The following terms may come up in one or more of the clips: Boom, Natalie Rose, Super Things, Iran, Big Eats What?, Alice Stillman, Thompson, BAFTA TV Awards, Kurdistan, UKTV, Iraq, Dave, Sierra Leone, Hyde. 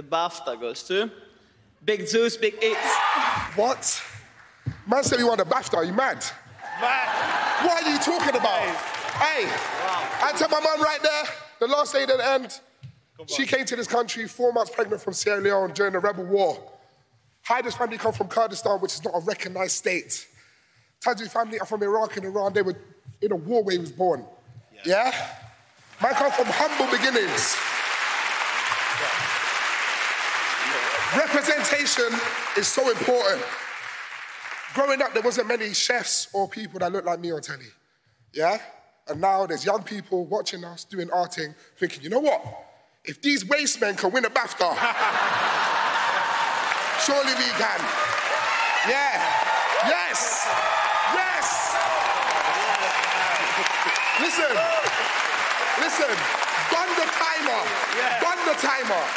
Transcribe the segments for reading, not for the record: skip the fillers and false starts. The BAFTA goes to Big Zoo's Big Eats. What? Man said he won the BAFTA, are you mad? Mad. What are you talking about? Hey, wow. I tell my mum right there, the last day didn't end. She came to this country 4 months pregnant from Sierra Leone during the rebel war. Hyde's family come from Kurdistan, which is not a recognised state. Taju's family are from Iraq and Iran. They were in a war where he was born. Yeah? Man come from humble beginnings. Yeah. Representation is so important. Growing up, there wasn't many chefs or people that looked like me on telly. Yeah? And now there's young people watching us, doing our thing, thinking, you know what? If these waste men can win a BAFTA, surely we can. Yeah. Yes. Yes. Listen. Listen. Gun the timer. Gun the timer.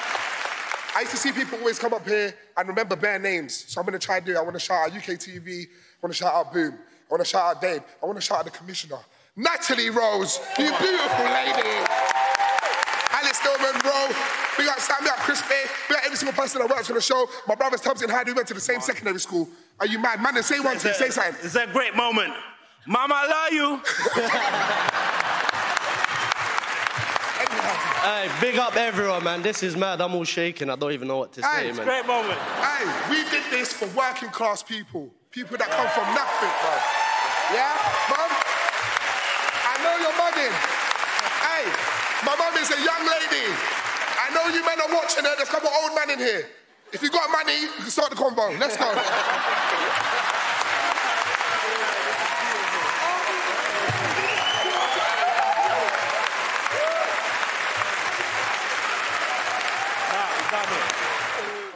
I used to see people always come up here and remember bare names. So I'm going to try to do it. I want to shout out UKTV. I want to shout out Boom. I want to shout out Dave. I want to shout out the commissioner. Natalie Rose, you beautiful lady. Alice Stillman, bro. We got Sammy up Crispy. We got every single person that works on the show. My brothers Thompson and Hyde, we went to the same secondary school. Are you mad? Man, say one thing, say something. It's a great moment. Mama, I love you. Hey, big up everyone, man. This is mad. I'm all shaking. I don't even know what to say, man. It's a great moment. Hey, we did this for working class people. People that come from nothing, bro. Yeah? Mum? I know you're mugging. Hey. My mum is a young lady. I know you men are watching her. There's a couple of old men in here. If you got money, you can start the convo. Let's go.